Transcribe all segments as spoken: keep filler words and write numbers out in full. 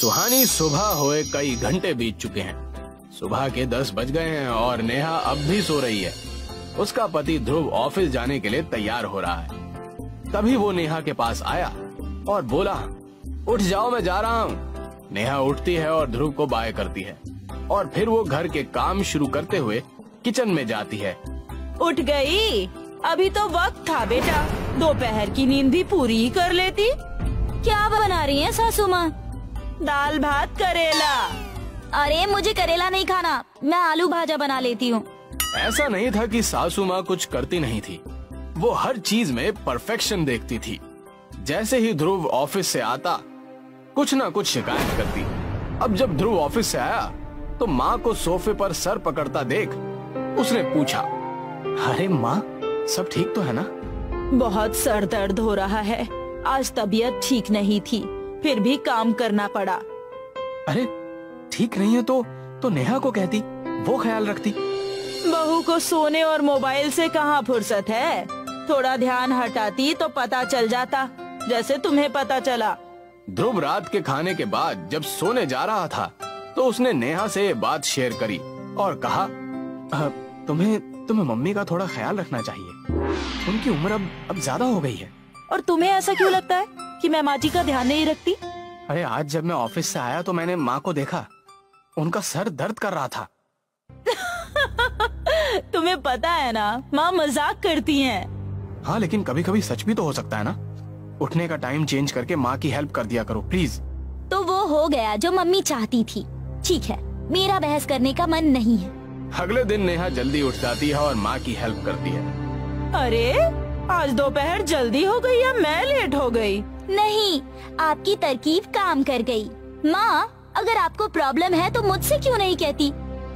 सुहानी सुबह होए कई घंटे बीत चुके हैं। सुबह के दस बज गए हैं और नेहा अब भी सो रही है। उसका पति ध्रुव ऑफिस जाने के लिए तैयार हो रहा है। तभी वो नेहा के पास आया और बोला, उठ जाओ, मैं जा रहा हूँ। नेहा उठती है और ध्रुव को बाय करती है और फिर वो घर के काम शुरू करते हुए किचन में जाती है। उठ गई? अभी तो वक्त था बेटा, दोपहर की नींद भी पूरी ही कर लेती। क्या बना रही है सासू माँ? दाल भात करेला। अरे मुझे करेला नहीं खाना, मैं आलू भाजा बना लेती हूँ। ऐसा नहीं था कि सासू माँ कुछ करती नहीं थी, वो हर चीज में परफेक्शन देखती थी। जैसे ही ध्रुव ऑफिस से आता, कुछ ना कुछ शिकायत करती। अब जब ध्रुव ऑफिस से आया तो माँ को सोफे पर सर पकड़ता देख उसने पूछा, अरे माँ सब ठीक तो है ना? बहुत सर दर्द हो रहा है, आज तबीयत ठीक नहीं थी, फिर भी काम करना पड़ा। अरे ठीक नहीं है तो तो नेहा को कहती, वो ख्याल रखती। बहू को सोने और मोबाइल से कहाँ फुर्सत है, थोड़ा ध्यान हटाती तो पता चल जाता, जैसे तुम्हें पता चला। ध्रुव रात के खाने के बाद जब सोने जा रहा था तो उसने नेहा से बात शेयर करी और कहा, आ, तुम्हें तुम्हें मम्मी का थोड़ा ख्याल रखना चाहिए, उनकी उम्र अब अब ज्यादा हो गई है। और तुम्हें ऐसा क्यों लगता है कि मैं माँ जी का ध्यान नहीं रखती? अरे आज जब मैं ऑफिस से आया तो मैंने माँ को देखा, उनका सर दर्द कर रहा था। तुम्हें पता है ना माँ मजाक करती हैं। हाँ लेकिन कभी कभी सच भी तो हो सकता है ना। उठने का टाइम चेंज करके माँ की हेल्प कर दिया करो प्लीज। तो वो हो गया जो मम्मी चाहती थी, ठीक है, मेरा बहस करने का मन नहीं है। अगले दिन नेहा जल्दी उठ जाती है और माँ की हेल्प करती है। अरे आज दोपहर जल्दी हो गई या मैं लेट हो गई? नहीं, आपकी तरकीब काम कर गई। माँ अगर आपको प्रॉब्लम है तो मुझसे क्यों नहीं कहती?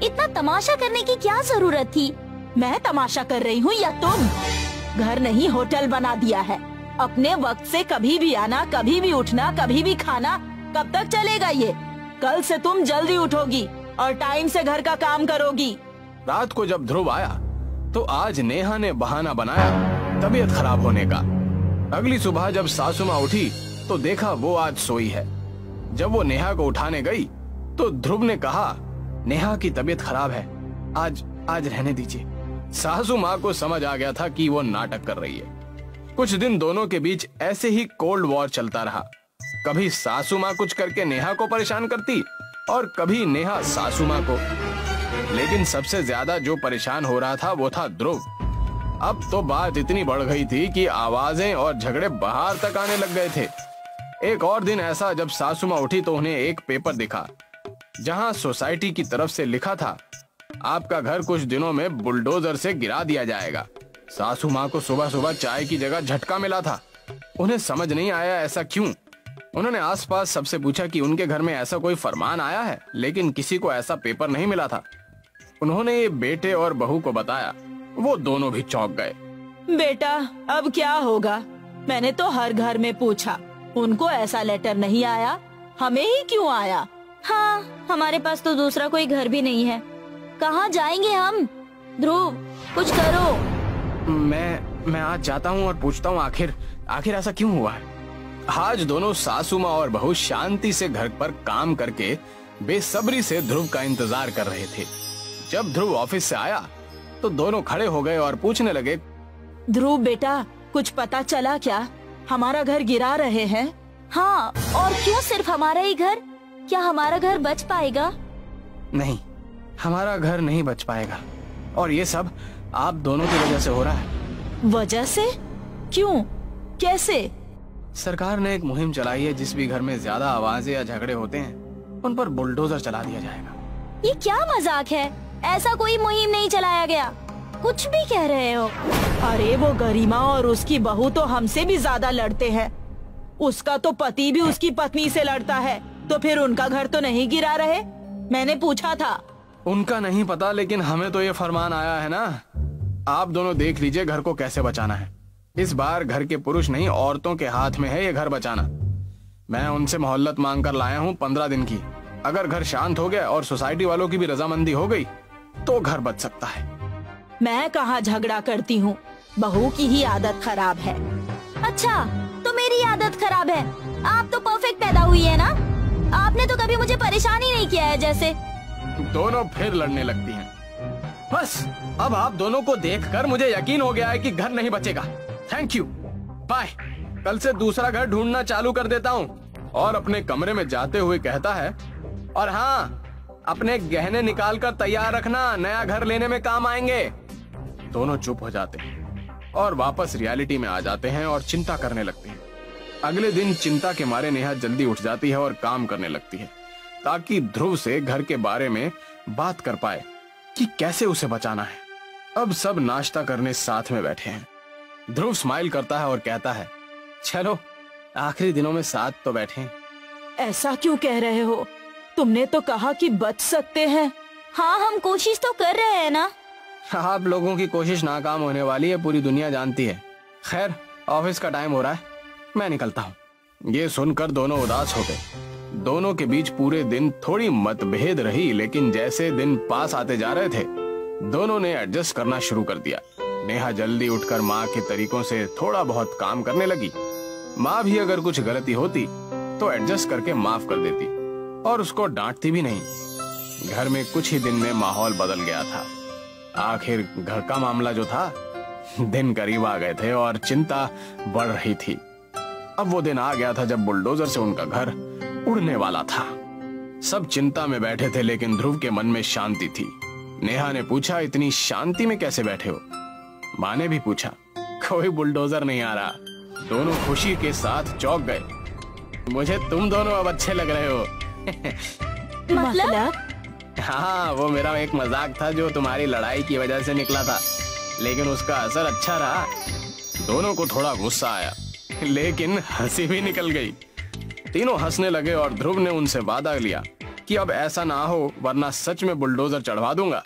इतना तमाशा करने की क्या जरूरत थी? मैं तमाशा कर रही हूँ या तुम? घर नहीं होटल बना दिया है, अपने वक्त से कभी भी आना, कभी भी उठना, कभी भी खाना। कब तक चलेगा ये? कल से तुम जल्दी उठोगी और टाइम से घर का काम करोगी। रात को जब ध्रुव आया तो आज नेहा ने बहाना बनाया तबीयत खराब होने का। अगली सुबह जब सासू माँ उठी तो देखा वो आज सोई है। जब वो नेहा को उठाने गई तो ध्रुव ने कहा, नेहा की तबीयत खराब है, आज आज रहने दीजिए। सासू माँ को समझ आ गया था कि वो नाटक कर रही है। कुछ दिन दोनों के बीच ऐसे ही कोल्ड वॉर चलता रहा। कभी सासू माँ कुछ करके नेहा को परेशान करती और कभी नेहा सासू माँ को। लेकिन सबसे ज्यादा जो परेशान हो रहा था वो था ध्रुव। अब तो बात इतनी बढ़ गई थी कि आवाजें और झगड़े बाहर तक आने लग गए थे। एक और दिन ऐसा जब सासू माँ उठी तो उन्हें एक पेपर दिखा जहाँ सोसाइटी की तरफ से लिखा था, आपका घर कुछ दिनों में बुलडोजर से गिरा दिया जाएगा। सासू माँ को सुबह सुबह चाय की जगह झटका मिला था। उन्हें समझ नहीं आया ऐसा क्यों। उन्होंने आसपास सबसे पूछा कि उनके घर में ऐसा कोई फरमान आया है, लेकिन किसी को ऐसा पेपर नहीं मिला था। उन्होंने ये बेटे और बहू को बताया, वो दोनों भी चौंक गए। बेटा अब क्या होगा? मैंने तो हर घर में पूछा, उनको ऐसा लेटर नहीं आया, हमें ही क्यों आया? हाँ हमारे पास तो दूसरा कोई घर भी नहीं है, कहाँ जाएंगे हम? ध्रुव कुछ करो। मैं मैं आज जाता हूँ और पूछता हूँ आखिर आखिर ऐसा क्यों हुआ है। आज दोनों सासू माँ और बहू शांति से घर पर काम करके बेसब्री से ध्रुव का इंतजार कर रहे थे। जब ध्रुव ऑफिस से आया तो दोनों खड़े हो गए और पूछने लगे, ध्रुव बेटा कुछ पता चला क्या? हमारा घर गिरा रहे हैं। हाँ और क्यों सिर्फ हमारा ही घर? क्या हमारा घर बच पाएगा? नहीं, हमारा घर नहीं बच पाएगा और ये सब आप दोनों की वजह से हो रहा है। वजह से? क्यों? कैसे? सरकार ने एक मुहिम चलाई है, जिस भी घर में ज्यादा आवाजें या झगड़े होते हैं उन पर बुलडोजर चला दिया जाएगा। ये क्या मजाक है? ऐसा कोई मुहिम नहीं चलाया गया, कुछ भी कह रहे हो। अरे वो गरिमा और उसकी बहू तो हमसे भी ज्यादा लड़ते हैं। उसका तो पति भी उसकी पत्नी से लड़ता है, तो फिर उनका घर तो नहीं गिरा रहे? मैंने पूछा था। उनका नहीं पता, लेकिन हमें तो ये फरमान आया है ना। आप दोनों देख लीजिए घर को कैसे बचाना है। इस बार घर के पुरुष नहीं औरतों के हाथ में है ये घर बचाना। मैं उनसे मोहल्लत मांग कर लाया हूँ पंद्रह दिन की। अगर घर शांत हो गया और सोसाइटी वालों की भी रजामंदी हो गई तो घर बच सकता है। मैं कहाँ झगड़ा करती हूँ, बहू की ही आदत खराब है। अच्छा तो मेरी आदत खराब है? आप तो परफेक्ट पैदा हुई है ना, आपने तो मुझे परेशान ही नहीं किया है जैसे। दोनों फिर लड़ने लगती हैं। बस अब आप दोनों को देखकर मुझे यकीन हो गया है कि घर नहीं बचेगा। Thank you, bye. कल से दूसरा घर ढूंढना चालू कर देता हूँ। और अपने कमरे में जाते हुए कहता है, और हाँ, अपने गहने निकाल कर तैयार रखना, नया घर लेने में काम आएंगे। दोनों चुप हो जाते हैं और वापस रियलिटी में आ जाते हैं और चिंता करने लगते हैं। अगले दिन चिंता के मारे नेहा जल्दी उठ जाती है और काम करने लगती है ताकि ध्रुव से घर के बारे में बात कर पाए कि कैसे उसे बचाना है। अब सब नाश्ता करने साथ में बैठे हैं। ध्रुव स्माइल करता है और कहता है, चलो आखिरी दिनों में साथ तो बैठे। ऐसा क्यों कह रहे हो? तुमने तो कहा कि बच सकते हैं। हाँ, हम कोशिश तो कर रहे हैं ना। आप लोगों की कोशिश नाकाम होने वाली है, पूरी दुनिया जानती है। खैर, ऑफिस का टाइम हो रहा है, मैं निकलता हूँ। ये सुनकर दोनों उदास हो गए। दोनों के बीच पूरे दिन थोड़ी मतभेद रही, लेकिन जैसे दिन पास आते जा रहे थे दोनों ने एडजस्ट करना शुरू कर दिया। नेहा जल्दी उठकर माँ के तरीकों से थोड़ा बहुत काम करने लगी। माँ भी अगर कुछ गलती होती तो एडजस्ट करके माफ कर देती और उसको डांटती भी नहीं। घर में कुछ ही दिन में माहौल बदल गया था। आखिर घर का मामला जो था, दिन करीब आ गए थे और चिंता बढ़ रही थी। अब वो दिन आ गया था जब बुलडोजर से उनका घर उड़ने वाला था। सब चिंता में बैठे थे, लेकिन ध्रुव के मन में शांति थी। नेहा ने पूछा, इतनी शांति में कैसे बैठे हो? माँ ने भी पूछा, कोई बुलडोजर नहीं आ रहा। दोनों खुशी के साथ चौंक गए। मुझे तुम दोनों अब अच्छे लग रहे हो। मतलब? हाँ, वो मेरा एक मजाक था जो तुम्हारी लड़ाई की वजह से निकला था, लेकिन उसका असर अच्छा रहा। दोनों को थोड़ा गुस्सा आया, लेकिन हंसी भी निकल गई। तीनों हंसने लगे और ध्रुव ने उनसे वादा लिया कि अब ऐसा ना हो, वरना सच में बुलडोजर चढ़वा दूंगा।